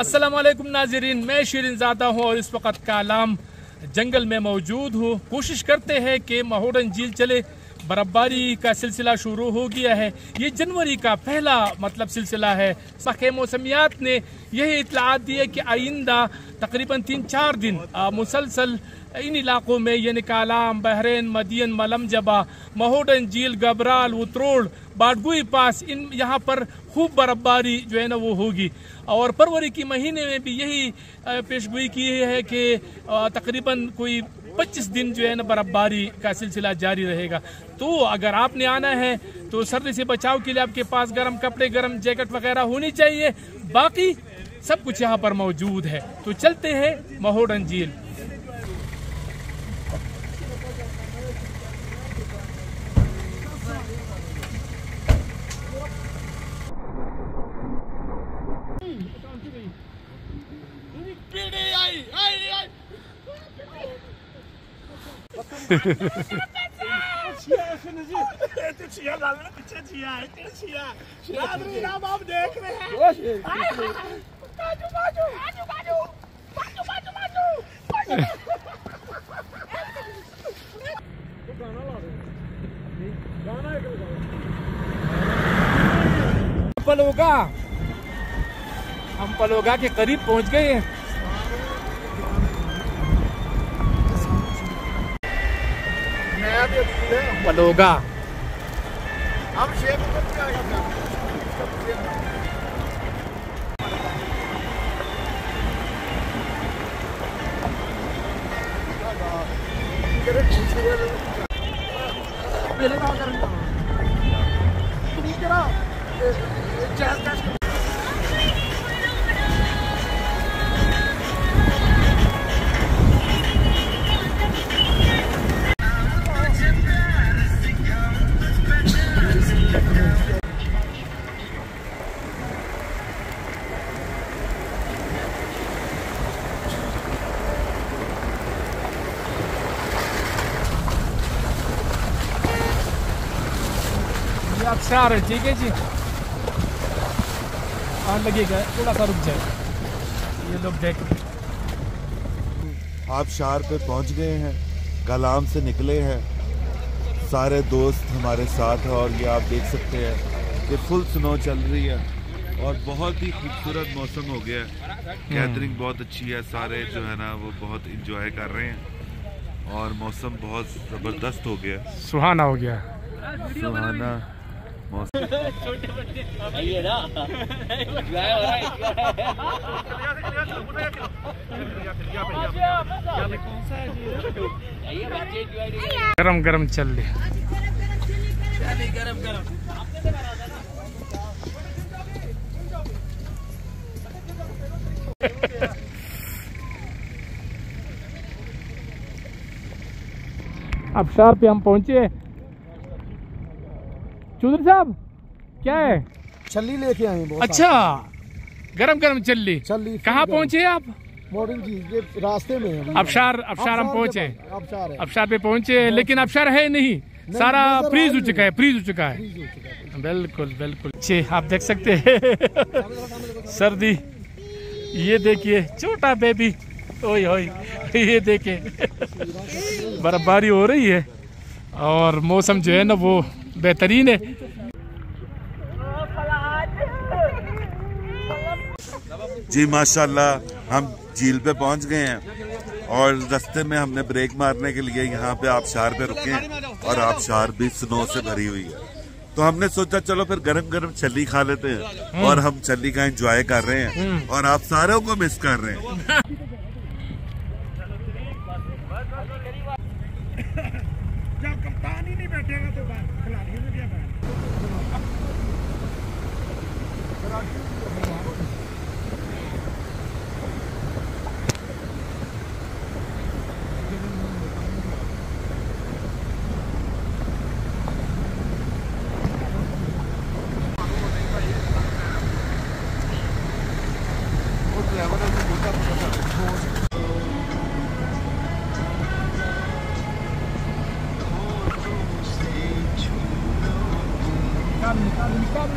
अस्सलामुअलैकुम नाज़रीन, मैं शीरीन ज़ादा हूँ और इस वक्त कालाम जंगल में मौजूद हूँ। कोशिश करते हैं कि महोदन झील चले। बर्फबारी का सिलसिला शुरू हो गया है। ये जनवरी का पहला सिलसिला है। साखे मौसमियात ने यही इतलात दी है कि आइंदा तकरीबन 3-4 दिन मुसलसल इन इलाक़ों में यानी कालाम, बहरीन, मदीन, मलम, जबा, महोदन झील, गबराल, उतरोल, बाडगुई पास, इन यहाँ पर खूब बर्फबारी जो है ना वो होगी। और फरवरी के महीने में भी यही पेशगोई की है कि तकरीबन कोई 25 दिन जो है ना बर्फबारी का सिलसिला जारी रहेगा। तो अगर आपने आना है तो सर्दी से बचाव के लिए आपके पास गर्म कपड़े, गर्म जैकेट वगैरह होनी चाहिए। बाकी सब कुछ यहाँ पर मौजूद है। तो चलते हैं महोदन झील। हम पलोगा के करीब पहुंच गए हैं। पलोगा हम शेख अच्छा रहे। ठीक है जी, आग लगेगा, थोड़ा सा रुक जाए। ये लोग देख आप शहर पे पहुंच गए हैं, कलाम से निकले हैं, सारे दोस्त हमारे साथ हैं। और ये आप देख सकते हैं कि फुल स्नो चल रही है और बहुत ही खूबसूरत मौसम हो गया है। गैदरिंग बहुत अच्छी है, सारे जो है ना वो बहुत इंजॉय कर रहे हैं और मौसम बहुत ज़बरदस्त हो गया, सुहाना हो गया, सुहाना गरम गरम चल ले। अब शहर पे हम पहुंचे। चौधरी साहब क्या है? चल्ली लेके आए हैं। अच्छा, गरम गरम चल्ली। चल्ली कहाँ पहुँचे आप? महोदन झील रास्ते में अबशार हम पहुँचे। अबशार पे पहुँचे लेकिन अबशार है नहीं, सारा फ्रीज हो चुका है। बिल्कुल बिल्कुल। अच्छे आप देख सकते हैं सर्दी। ये देखिए छोटा बेबी, ओए होए, ये देखिए बर्फबारी हो रही है और मौसम जो है ना वो बेहतरीन है। जी माशाल्लाह, हम झील पे पहुंच गए हैं और रास्ते में हमने ब्रेक मारने के लिए यहाँ पे आबशार पे रुके हैं और आबशार भी स्नो से भरी हुई है। तो हमने सोचा चलो फिर गरम गरम चली खा लेते हैं और हम चली का एंजॉय कर रहे हैं और आप सारों को मिस कर रहे हैं।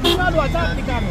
निकालो आजाद निकालो।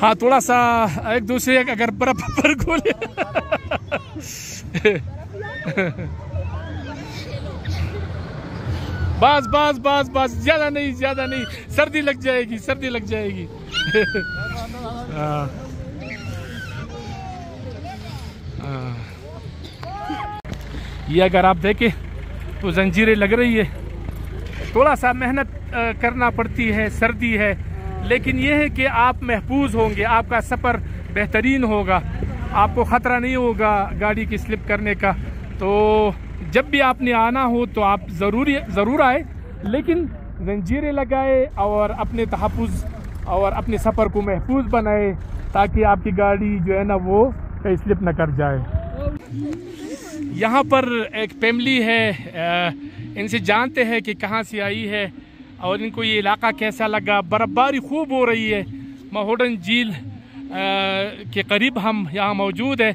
हाँ थोड़ा सा एक दूसरे का अगर बर्फ पर गोले बस बस बस बस, ज्यादा नहीं, सर्दी लग जाएगी, सर्दी लग जाएगी। ये अगर आप देखें तो जंजीरें लग रही है, थोड़ा सा मेहनत करना पड़ती है, सर्दी है, लेकिन यह है कि आप महफूज होंगे, आपका सफ़र बेहतरीन होगा, आपको ख़तरा नहीं होगा गाड़ी की स्लिप करने का। तो जब भी आपने आना हो तो आप ज़रूर आए, लेकिन जंजीरें लगाए और अपने तहफ़्फ़ुज़ और अपने सफ़र को महफूज बनाए, ताकि आपकी गाड़ी जो है ना वो कहीं स्लिप ना कर जाए। यहाँ पर एक फैमिली है, इनसे जानते हैं कि कहाँ से आई है और इनको ये इलाका कैसा लगा। बर्फबारी खूब हो रही है, महोदन झील के करीब हम यहाँ मौजूद है।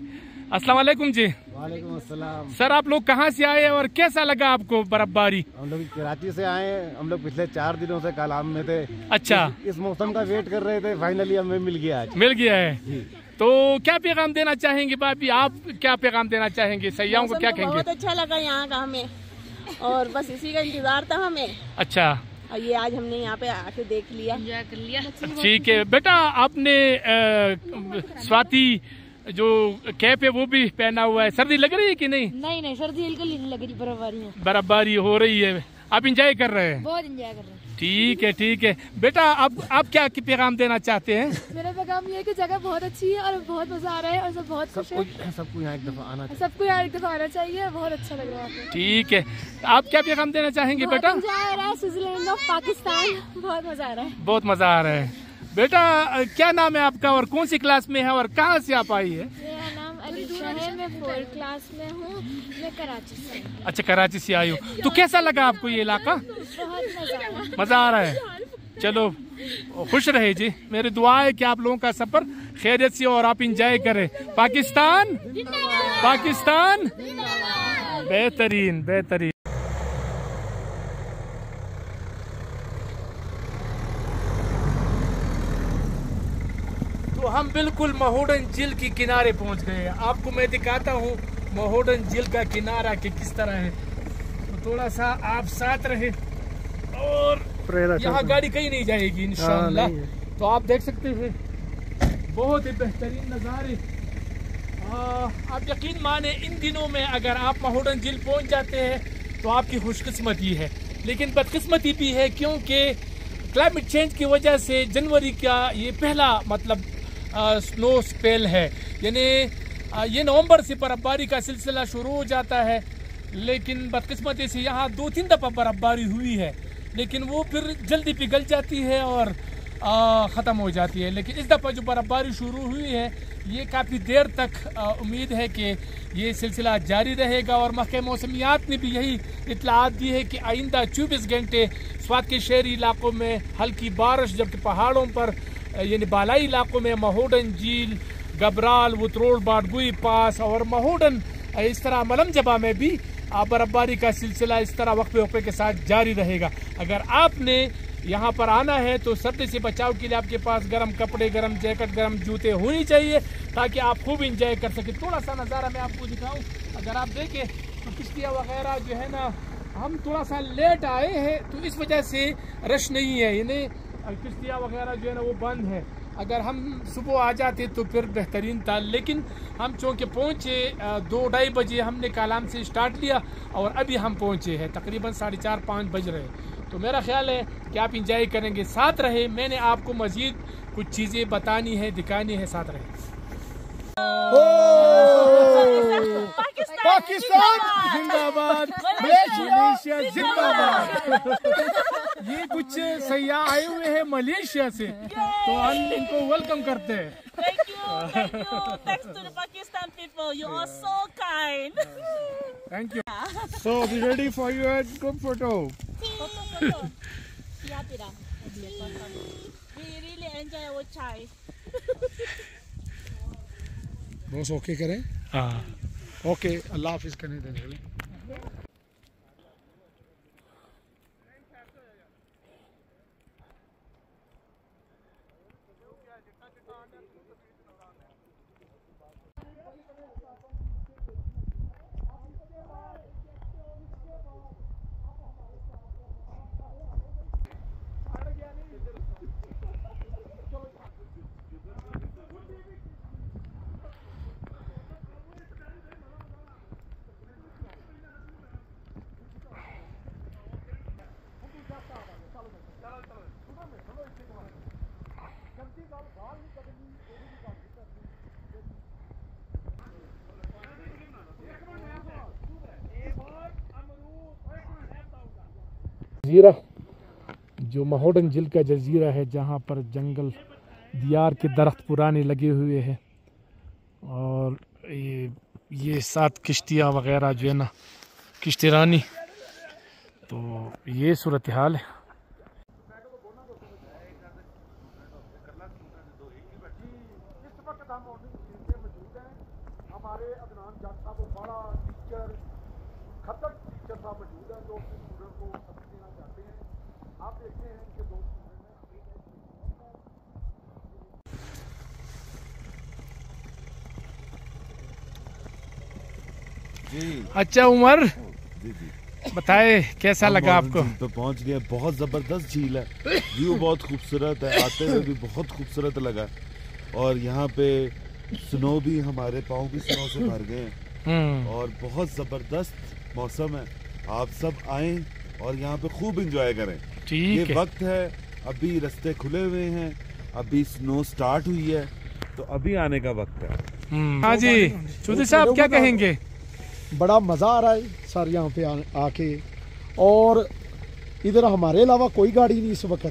अस्सलाम वालेकुम जी। वालेकुम अस्सलाम। सर आप लोग कहाँ से आए और कैसा लगा आपको बर्फबारी? हम लोग कराची से आए, हम लोग पिछले 4 दिनों से कलाम में थे। अच्छा, इस मौसम का वेट कर रहे थे, फाइनली हमें मिल गया आज। मिल गया है। तो क्या पैगाम देना चाहेंगे भाभी, आप क्या पैगाम देना चाहेंगे सयाहों को, क्या कहेंगे? बहुत अच्छा लगा यहाँ का हमें, और बस इसी का इंतजार था हमें। अच्छा, ये आज हमने यहाँ पे आके देख लिया, एंजॉय कर लिया। ठीक है बेटा, आपने स्वाति जो कैप है वो भी पहना हुआ है, सर्दी लग रही है कि नहीं? नहीं नहीं, सर्दी बिल्कुल नहीं लग रही, बर्फबारी हो रही है, आप इंजॉय कर रहे हैं? बहुत इंजॉय कर रहे हैं। ठीक है ठीक है बेटा, आप क्या पैगाम देना चाहते हैं? मेरा पैगाम ये है कि जगह बहुत अच्छी है और बहुत मजा आ रहा है और सब बहुत खुश है, सबको यहाँ एक दफा आना चाहिए, सबको यहाँ एक दफा आना चाहिए, बहुत अच्छा लग रहा है। ठीक है, आप क्या पैगाम देना चाहेंगे बेटा? स्विट्जरलैंड ऑफ पाकिस्तान, बहुत मजा आ रहा है, बहुत मजा आ रहा है। बेटा क्या नाम है आपका और कौन सी क्लास में है और कहाँ से आप आई है? मेरा नाम अलीशा है, मैं 4th क्लास में हूँ, मैं कराची से। अच्छा, कराची से आई हूँ, तो कैसा लगा आपको ये इलाका? बहुत मज़ा आ रहा है। चलो खुश रहे जी, मेरी दुआ है कि आप लोगों का सफर खैरियत से और आप इंजॉय करें। पाकिस्तान पाकिस्तान, बेहतरीन बेहतरीन। हम बिल्कुल महोदन झील के किनारे पहुंच गए हैं, आपको मैं दिखाता हूं महोदन झील का किनारा कि किस तरह है। तो थोड़ा सा आप साथ रहे, और यहाँ गाड़ी कहीं नहीं जाएगी इंशाल्लाह। तो आप देख सकते हैं बहुत ही बेहतरीन नज़ारे। आप यकीन माने इन दिनों में अगर आप महोदन झील पहुंच जाते हैं तो आपकी खुशकिस्मती है, लेकिन बदकिस्मती भी है क्योंकि क्लाइमेट चेंज की वजह से जनवरी का ये पहला मतलब स्नो स्पेल है, यानी ये नवंबर से बर्फबारी का सिलसिला शुरू हो जाता है। लेकिन बदकिस्मती से यहाँ 2-3 दफ़ा बर्फबारी हुई है, लेकिन वो फिर जल्दी पिघल जाती है और ख़त्म हो जाती है। लेकिन इस दफ़ा जो बर्फबारी शुरू हुई है ये काफ़ी देर तक उम्मीद है कि ये सिलसिला जारी रहेगा, और महकमे मौसमियात ने भी यही इतलात दी है कि आइंदा 24 घंटे स्वात के शहरी इलाक़ों में हल्की बारिश, जबकि पहाड़ों पर यानी बालाई इलाकों में महोदन झील, गबराल, वतरोल, बाडगुई पास और महोदन, इस तरह मलम जबा में भी बर्फबारी का सिलसिला इस तरह वक्फे के साथ जारी रहेगा। अगर आपने यहाँ पर आना है तो सर्दी से बचाव के लिए आपके पास गर्म कपड़े, गर्म जैकेट, गर्म जूते होने चाहिए, ताकि आप खूब इंजॉय कर सकें। थोड़ा सा नज़ारा मैं आपको दिखाऊँ, अगर आप देखें तो किश्तियाँ वगैरह जो है ना, हम थोड़ा सा लेट आए हैं तो इस वजह से रश नहीं है, यानी किश्तियाँ वगैरह जो है ना वो बंद है। अगर हम सुबह आ जाते तो फिर बेहतरीन था, लेकिन हम चूँकि पहुँचे 2-2:30 बजे, हमने कलाम से स्टार्ट लिया और अभी हम पहुँचे हैं तकरीबन 4:30-5 बज रहे हैं। तो मेरा ख्याल है कि आप इंजॉय करेंगे, साथ रहे। मैंने आपको मज़ीद कुछ चीज़ें बतानी है, दिखानी है, साथ रहे। पाकिस्तान जिंदाबाद, मलेशिया जिंदाबाद। ये कुछ सयाह आए हुए हैं मलेशिया से, तो हम इनको वेलकम करते हैं। Thank you, thank you. Thanks to the Pakistan people. You are so kind. Thank you. So be ready for your group photo. We really enjoy our chai. बहुत ओके करें। हाँ ओके, अल्लाह हाफिज़ करने देने। जजीरा जो महोदन झील का जजीरा है, जहाँ पर जंगल दियार के दरख्त पुराने लगे हुए हैं और ये सात किश्तियाँ वग़ैरह जो है ना, किश्ती रानी। तो ये सूरत हाल है। अच्छा उमर बताए कैसा लगा आपको? तो पहुंच गया, बहुत जबरदस्त झील है, व्यू बहुत खूबसूरत है, आते हुए भी बहुत खूबसूरत लगा। और यहाँ पे स्नो भी हमारे पाँव की स्नो से भर गए हैं और बहुत जबरदस्त मौसम है। आप सब आए और यहाँ पे खूब एंजॉय करें। ठीक है, वक्त है, अभी रास्ते खुले हुए हैं, अभी स्नो स्टार्ट हुई है, तो अभी आने का वक्त है। हाँ जी चौधरी साहब क्या कहेंगे? बड़ा मज़ा आ रहा है सर यहाँ पे आके। और इधर हमारे अलावा कोई गाड़ी नहीं इस वक्त,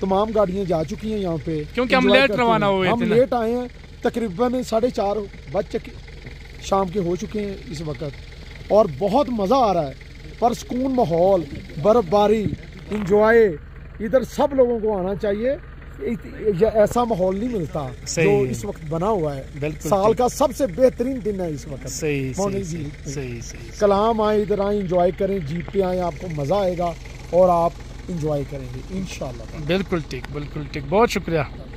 तमाम गाड़ियाँ जा चुकी हैं यहाँ पे, क्योंकि हम लेट रवाना हुए, हम लेट आए हैं। तकरीबन 4:30 बज शाम के हो चुके हैं इस वक्त, और बहुत मज़ा आ रहा है। पर सुकून माहौल, बर्फबारी, इंजॉय, इधर सब लोगों को आना चाहिए। ऐसा माहौल नहीं मिलता जो इस वक्त बना हुआ है। साल का सबसे बेहतरीन दिन है इस वक्त। सही। कलाम आए, इधर आए, एंजॉय करें, जीप पे आए, आपको मज़ा आएगा और आप एंजॉय करेंगे इंशाल्लाह। बिल्कुल ठीक, बिल्कुल ठीक। बहुत शुक्रिया।